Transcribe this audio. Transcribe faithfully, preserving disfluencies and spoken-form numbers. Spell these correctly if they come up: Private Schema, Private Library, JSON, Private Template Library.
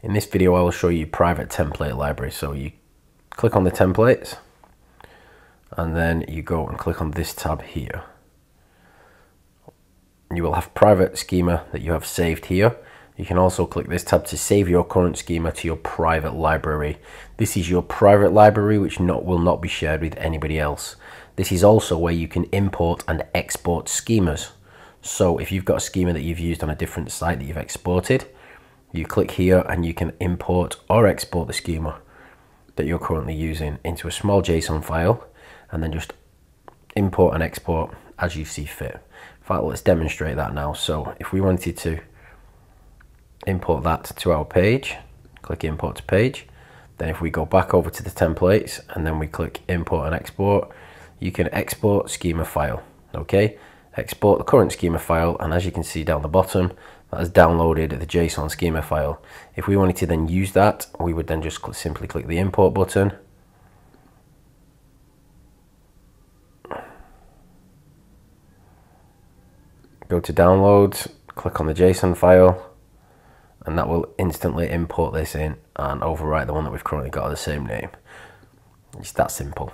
In this video, I will show you Private Template Library. So you click on the templates, and then you go and click on this tab here. You will have Private Schema that you have saved here. You can also click this tab to save your current schema to your private library. This is your private library, which not, will not be shared with anybody else. This is also where you can import and export schemas. So if you've got a schema that you've used on a different site that you've exported, you click here and you can import or export the schema that you're currently using into a small JSON file, and then just import and export as you see fit. In fact, let's demonstrate that now. So if we wanted to import that to our page, click import to page. Then if we go back over to the templates and then we click import and export, you can export schema file. Okay, export the current schema file, and as you can see down the bottom, that has downloaded the JSON schema file. If we wanted to then use that, we would then just simply click the import button. Go to downloads, click on the JSON file, and that will instantly import this in and overwrite the one that we've currently got of the same name. It's that simple.